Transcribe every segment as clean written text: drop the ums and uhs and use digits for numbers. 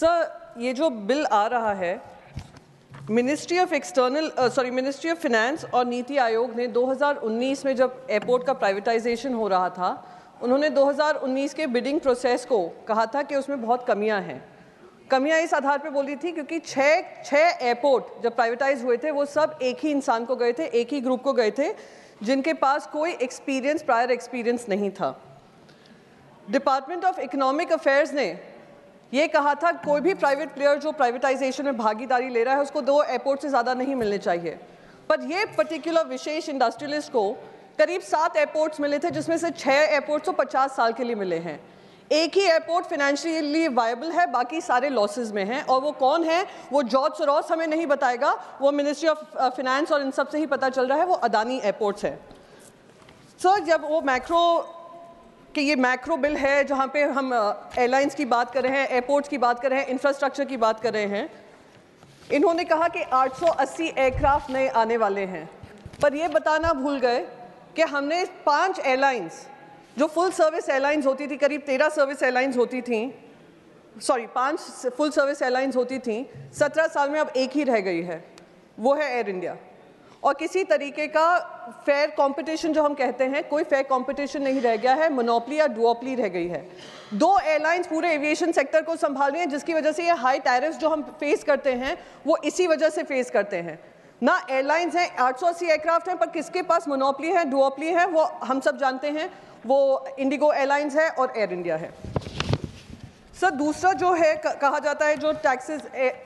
Sir ये जो bill आ रहा है, मिनिस्ट्री ऑफ फिनेंस और नीति आयोग ने 2019 में जब एयरपोर्ट का प्राइवेटाइजेशन हो रहा था, उन्होंने 2019 के बिडिंग प्रोसेस को कहा था कि उसमें बहुत कमियां हैं। कमियां इस आधार पर बोली थी क्योंकि छः एयरपोर्ट जब प्राइवेटाइज हुए थे वो सब एक ही इंसान को गए थे, एक ही ग्रुप को गए थे, जिनके पास कोई एक्सपीरियंस, प्रायर एक्सपीरियंस नहीं था। डिपार्टमेंट ऑफ इकोनॉमिक अफेयर्स ने ये कहा था कोई भी प्राइवेट प्लेयर जो प्राइवेटाइजेशन में भागीदारी ले रहा है उसको 2 एयरपोर्ट से ज़्यादा नहीं मिलने चाहिए, पर ये पर्टिकुलर विशेष इंडस्ट्रियलिस्ट को करीब 7 एयरपोर्ट्स मिले थे, जिसमें से 6 एयरपोर्ट्स को 50 साल के लिए मिले हैं। एक ही एयरपोर्ट फाइनेंशियली वायबल है, बाकी सारे लॉसेज में हैं, और वो कौन है वो जॉर्ज सोरोस हमें नहीं बताएगा, वो मिनिस्ट्री ऑफ फिनेंस और इन सब से ही पता चल रहा है, वो अदानी एयरपोर्ट्स है। सर जब वो ये मैक्रो बिल है जहाँ पे हम एयरलाइंस की बात कर रहे हैं, एयरपोर्ट्स की बात कर रहे हैं, इंफ्रास्ट्रक्चर की बात कर रहे हैं, इन्होंने कहा कि 880 एयरक्राफ्ट नए आने वाले हैं, पर ये बताना भूल गए कि हमने 5 एयरलाइंस जो फुल सर्विस एयरलाइंस होती थी, करीब 13 सर्विस एयरलाइंस होती थी, 5 फुल सर्विस एयरलाइंस होती थी, 17 साल में अब एक ही रह गई है, वो है एयर इंडिया। और किसी तरीके का फेयर कंपटीशन जो हम कहते हैं, कोई फेयर कंपटीशन नहीं रह गया है, मोनोपली या डुओपली रह गई है। 2 एयरलाइंस पूरे एविएशन सेक्टर को संभाल रही हैं, जिसकी वजह से ये हाई टैरिफ्स जो हम फेस करते हैं वो इसी वजह से फेस करते हैं। ना एयरलाइंस हैं, 880 एयरक्राफ्ट हैं, पर किसके पास मोनोपली है, डुओपली है, वो हम सब जानते हैं, वो इंडिगो एयरलाइंस है और एयर इंडिया है। सर दूसरा जो है कहा जाता है जो टैक्सेस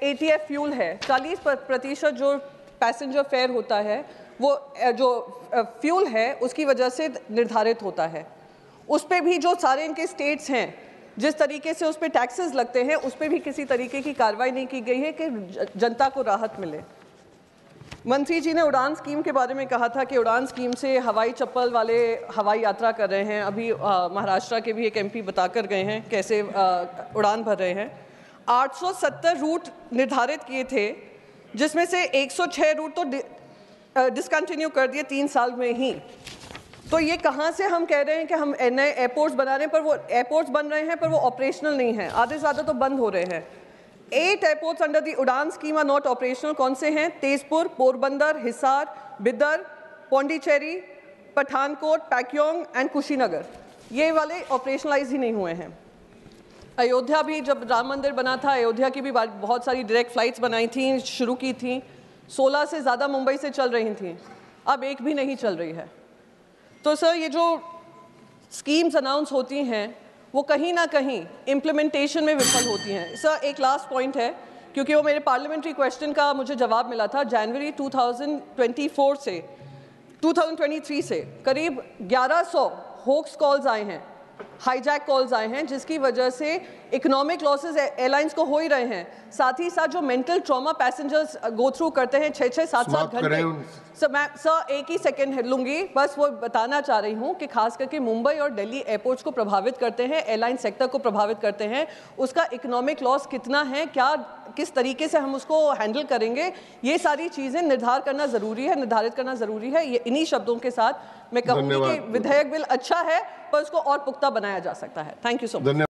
ATF फ्यूल है, 40% जो पैसेंजर फेयर होता है वो जो फ्यूल है उसकी वजह से निर्धारित होता है। उस पर भी जो सारे इनके स्टेट्स हैं जिस तरीके से उस पर टैक्सेस लगते हैं उस पर भी किसी तरीके की कार्रवाई नहीं की गई है कि जनता को राहत मिले। मंत्री जी ने उड़ान स्कीम के बारे में कहा था कि उड़ान स्कीम से हवाई चप्पल वाले हवाई यात्रा कर रहे हैं। अभी महाराष्ट्र के भी एक MP बता कर गए हैं कैसे उड़ान भर रहे हैं। 870 रूट निर्धारित किए थे, जिसमें से 106 रूट तो डिसकंटिन्यू कर दिए 3 साल में ही। तो ये कहाँ से हम कह रहे हैं कि हम नए एयरपोर्ट्स बना रहे हैं, पर वो एयरपोर्ट्स बन रहे हैं पर वो ऑपरेशनल नहीं है, आधे से ज़्यादा तो बंद हो रहे हैं। 8 एयरपोर्ट्स अंडर दी उड़ान स्कीम आर नॉट ऑपरेशनल। कौन से हैं? तेजपुर, पोरबंदर, हिसार, बिदर, पौंडीचेरी, पठानकोट, पैक्योंग एंड कुशीनगर, ये वाले ऑपरेशनलाइज ही नहीं हुए हैं। अयोध्या भी जब राम मंदिर बना था, अयोध्या की भी बहुत सारी डायरेक्ट फ्लाइट्स बनाई थी, शुरू की थी, 16 से ज़्यादा मुंबई से चल रही थी, अब एक भी नहीं चल रही है। तो सर ये जो स्कीम्स अनाउंस होती हैं वो कहीं ना कहीं इम्प्लीमेंटेशन में विफल होती हैं। सर एक लास्ट पॉइंट है, क्योंकि वो मेरे पार्लियामेंट्री क्वेश्चन का मुझे जवाब मिला था। जनवरी 2023 से करीब 1100 होक्स कॉल्स आए हैं, हाईजैक कॉल्स आए हैं, जिसकी वजह से इकोनॉमिक लॉसेस एयरलाइंस को हो ही रहे हैं, साथ ही साथ जो mental trauma passengers go through करते हैं 6-7 घंटे। सर मैं एक ही सेकंड लूँगी, बस वो बताना चाह रही हूँ कि खास करके मुंबई और दिल्ली एयरपोर्ट्स को प्रभावित करते हैं, एयरलाइन सेक्टर को प्रभावित करते हैं, उसका इकोनॉमिक लॉस कितना है, क्या किस तरीके से हम उसको हैंडल करेंगे, ये सारी चीज़ें निर्धारित करना ज़रूरी है। ये इन्हीं शब्दों के साथ मैं कहूँगी कि विधेयक बिल अच्छा है पर उसको और पुख्ता बनाया जा सकता है। Thank you so much.